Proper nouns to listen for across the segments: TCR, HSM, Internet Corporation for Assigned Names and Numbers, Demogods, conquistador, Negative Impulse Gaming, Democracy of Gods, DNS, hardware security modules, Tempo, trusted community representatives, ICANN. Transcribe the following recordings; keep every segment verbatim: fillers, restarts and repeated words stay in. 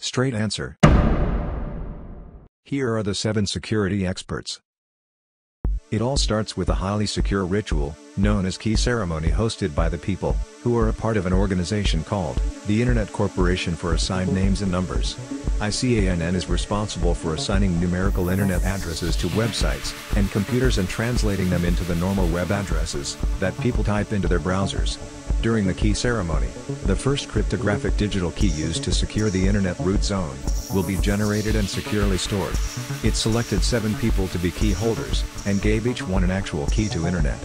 Straight answer. Here are the seven security experts. It all starts with a highly secure ritual, known as key ceremony, hosted by the people, who are a part of an organization called the Internet Corporation for Assigned Names and Numbers. I C A N N is responsible for assigning numerical Internet addresses to websites and computers and translating them into the normal web addresses that people type into their browsers. During the key ceremony, the first cryptographic digital key used to secure the Internet root zone will be generated and securely stored. It selected seven people to be key holders, and gave each one an actual key to Internet.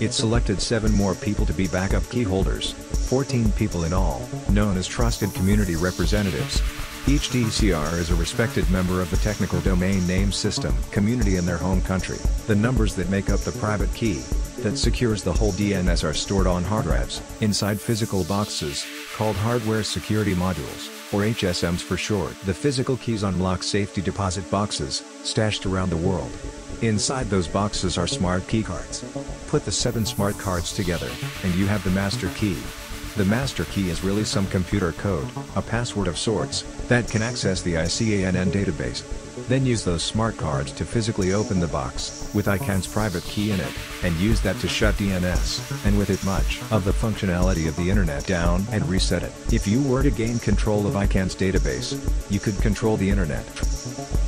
It selected seven more people to be backup key holders, fourteen people in all, known as trusted community representatives. Each T C R is a respected member of the technical domain name system community in their home country. The numbers that make up the private key that secures the whole D N S are stored on hard drives, inside physical boxes, called hardware security modules, or H S Ms for short. The physical keys unlock safety deposit boxes, stashed around the world. Inside those boxes are smart key cards. Put the seven smart cards together, and you have the master key. The master key is really some computer code, a password of sorts, that can access the I C A N N database. Then use those smart cards to physically open the box, with I C A N N's private key in it, and use that to shut D N S, and with it much of the functionality of the Internet down and reset it. If you were to gain control of I C A N N's database, you could control the Internet.